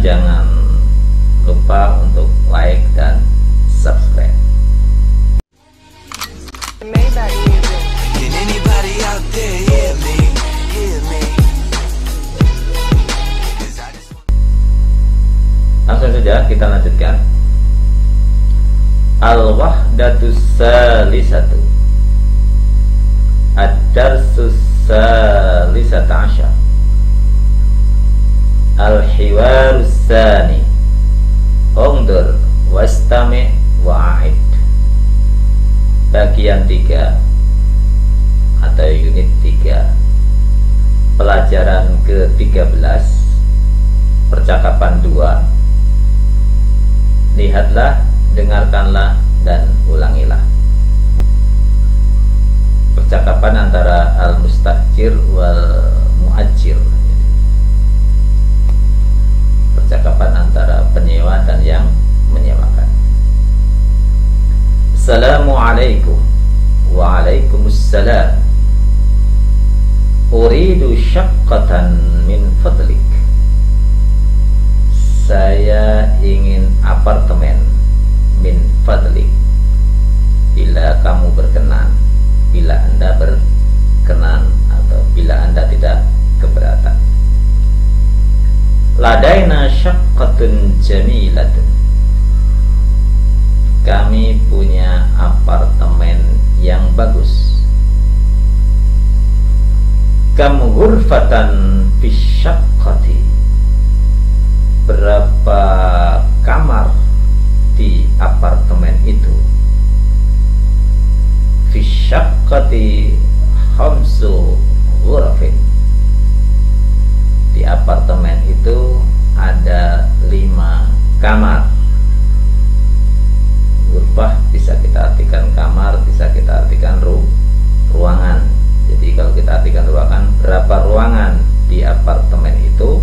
jangan lupa untuk like dan subscribe. Langsung saja kita lanjutkan. Al-Wahdatus Salisatu Ad-Darsus Salisata Asya Al-Hiwar Sani Omdur Was-Tami' Wa'id. Bagian 3 atau unit 3, pelajaran ke-13, percakapan 2. Lihatlah, dengarkanlah, dan ulangilah. Percakapan antara al-mustakhir wal mu'ajjir, percakapan antara penyewa dan yang menyewakan. Assalamualaikum. Waalaikumsalam. Uridu syaqqatan min fadlik. Saya ingin apartemen min fadlik, bila kamu berkenan, bila Anda berkenan atau bila Anda tidak keberatan. Ladaina syaqqatun jamilatun, kami punya apartemen yang bagus. Kamu ghurfatan fi syaqqati, berapa kamar di apartemen itu? Fi syaqqati khamsu ghurafin, di apartemen itu ada 5 kamar. Ghurfah bisa kita artikan kamar, bisa kita artikan ruangan. Jadi kalau kita artikan ruangan, berapa ruangan di apartemen itu?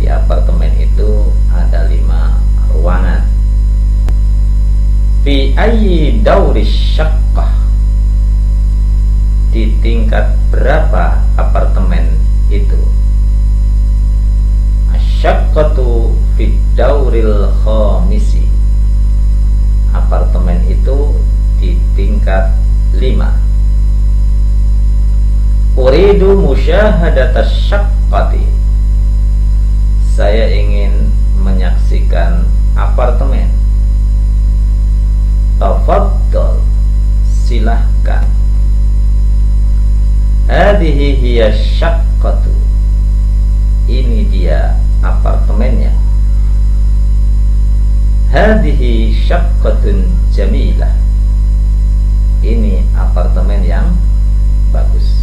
Di apartemen itu ada 5 ruangan. Fi ayyi dauri syaqqah, di tingkat berapa apartemen itu? Asyaqqatu fi dauril khamisi, apartemen itu di tingkat 5. Uridu musyahadatas syaqqati, saya ingin menyaksikan apartemen. Tafaddal, silahkan. Hadhihi hiya syaqqatu, ini dia apartemennya. Hadhihi syaqqatun jamilah, ini apartemen yang bagus.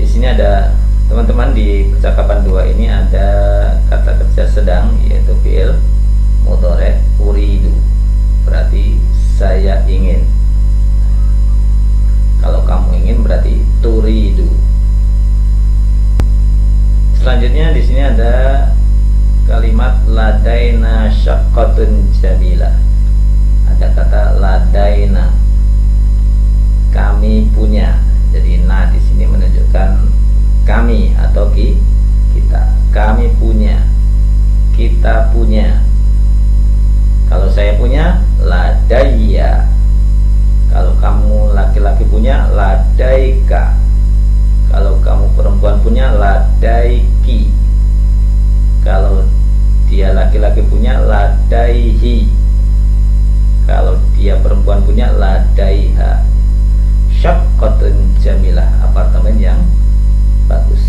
Di sini ada, teman-teman, di percakapan 2 ini ada kata kerja sedang, yaitu fi'il mudhari' uridu, berarti saya ingin. Kalau kamu ingin berarti turidu. Selanjutnya di sini ada kalimat ladaina syaqqatun jamilah. Ada kata ladaina, kami punya. Jadi nah di sini menunjukkan kami atau kita. Kami punya, kita punya. Kalau saya punya, ladaiya. Kalau kamu laki-laki punya, ladaika. Kalau kamu perempuan punya, ladaiki. Kalau dia laki-laki punya, ladaihi. Kalau dia perempuan punya, ladaiha. Syaqqatun jamilah, apartemen yang bagus.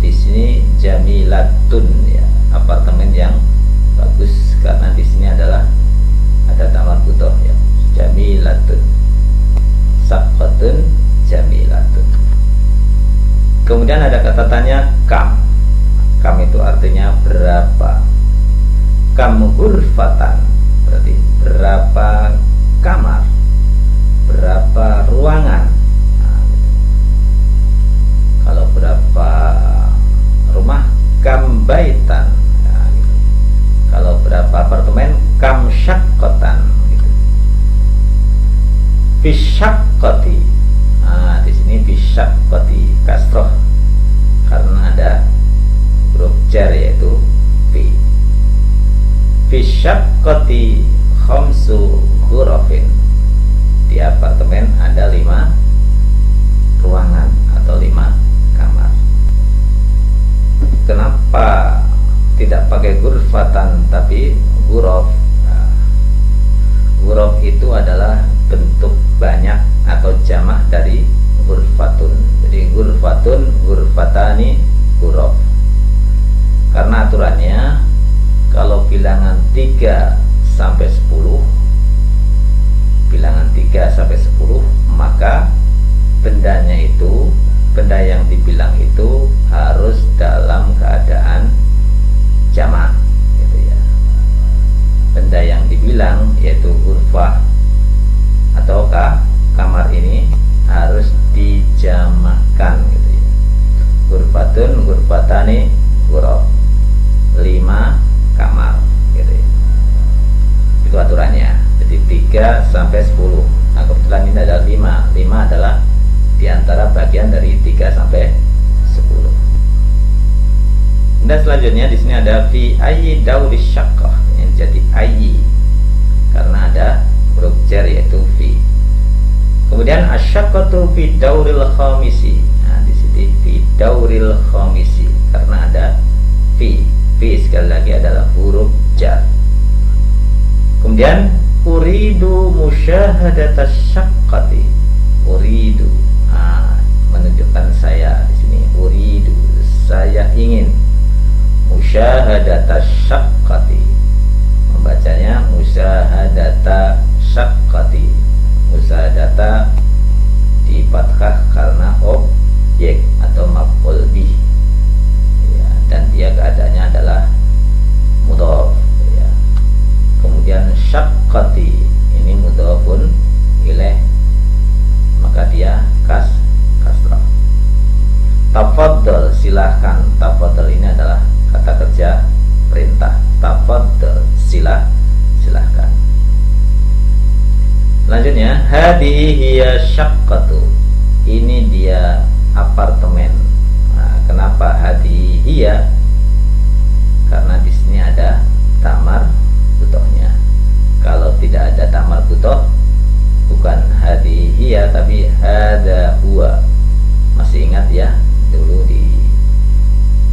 Di sini jamilatun, ya, apartemen yang bagus, karena di sini adalah ada tamat butuh, ya. Jamilatun, syaqqatun jamilatun. Kemudian ada kata tanya kam. Kam itu artinya berapa. Kam ghurfatan, berarti berapa kamar, berapa ruangan. Kalau berapa rumah, kam baitan, nah, gitu. Kalau berapa apartemen, kam syaqqatan, gitu. Fi syaqqati, nah, di sini fi syaqqati kasroh karena ada huruf mu'ajjar, yaitu B. Fi syaqqati khamsu ghurafin, di apartemen ada 5 ruangan atau 5 kamar. Kenapa tidak pakai ghurfatan tapi ghuraf? Ghuraf itu adalah bentuk banyak atau jamak dari ghurfatun. Jadi ghurfatun, ghurfatani, ghuraf. Karena aturannya kalau bilangan 3 sampai 10, bilangan 3 sampai 10 maka bendanya itu, benda yang dibilang itu harus dalam keadaan jamak, gitu ya. Benda yang dibilang yaitu ghurfah atau kamar ini harus dijamakkan, gitu ya. Ghurfatun, ghurfatani, ghuraf, 5 kamar, gitu ya. Itu aturannya. Jadi 3 sampai 10. Nah, kebetulan ini ada 5. 5 adalah diantara bagian dari 3 sampai 10. Dan selanjutnya di sini ada fi ayyi dauri syaqqah, yang jadi ayyi karena ada huruf jar yaitu fi. Kemudian asyaqqatu fi dauril khamisi. Nah, di sini fi dauril khamisi karena ada fi. Fi sekali lagi adalah huruf jar. Kemudian uridu musyahadatas syaqqati. Uridu, menunjukkan saya di sini. Uridu, saya ingin. Musyahadatas syaqqati, membacanya musyahadata syaqqati. Musyahadata difathah karena objek atau maf'ul bih, ya, dan dia keadaannya adalah mudhaf, ya. Kemudian syaqqati ini mudhafun ilaih, maka dia kasrah. Tafaddal, silahkan. Tafaddal ini adalah kata kerja perintah. Tafaddal, silahkan. Selanjutnya hadihi hiya syaqqatu, ini dia apartemen. Nah, kenapa hadihi hiya? Karena di sini ada tamar butohnya. Kalau tidak ada tamar butoh bukan hadihi hiya tapi hada huwa. Masih ingat ya, dulu di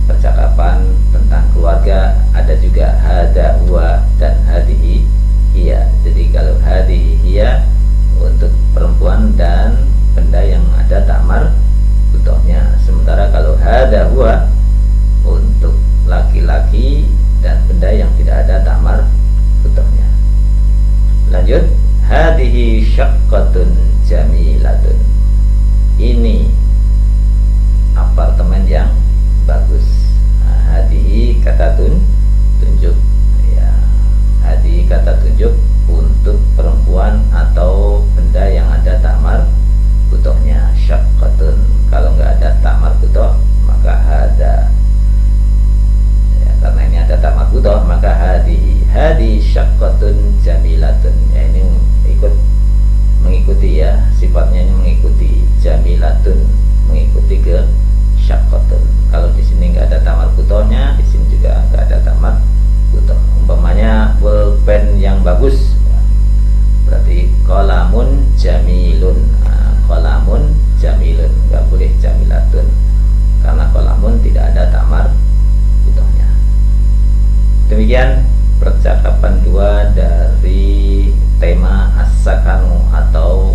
percakapan tentang keluarga ada juga hada huwa dan hadihi hiya. Jadi kalau hadihi hiya untuk perempuan dan benda yang ada tamar butohnya, sementara kalau hada huwa untuk laki-laki dan benda yang tidak ada tamar butohnya. Lanjut, hadihi syaqqatun jamilatun, ini apartemen yang bagus. Hadihi kata tunjuk, ya. Hadihi kata tunjuk untuk perempuan atau benda yang ada tamar butohnya, syaqqatun. Kalau nggak ada tamar butoh maka hada, ya, karena ini ada tamar butoh maka hadihi. Hadihi syaqqatun jamilatun, ya, ini mengikuti, ya, sifatnya ini mengikuti. Jamilatun mengikuti ke syaqqatun. Kalau di sini nggak ada tamar butohnya, di sini juga nggak ada tamar butoh. Umpamanya pulpen yang bagus, berarti kolamun jamilun. Kolamun jamilun, nggak boleh jamilatun karena kolamun tidak ada tamar butohnya. Demikian percakapan 2 dari tema as-sakanu atau